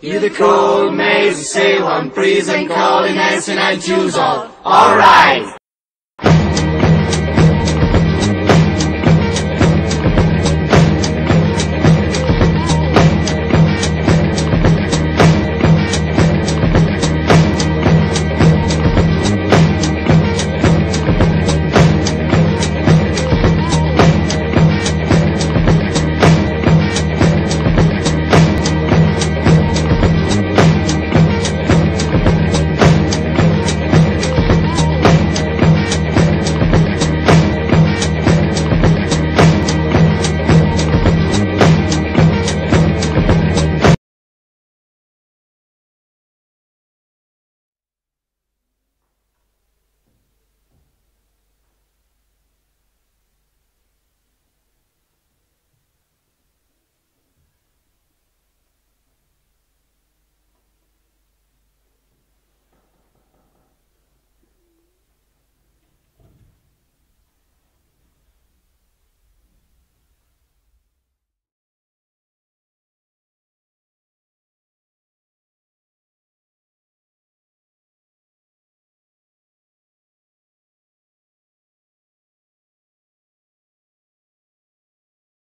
Hear the cold maids sail on prison calling, and I choose all. All right.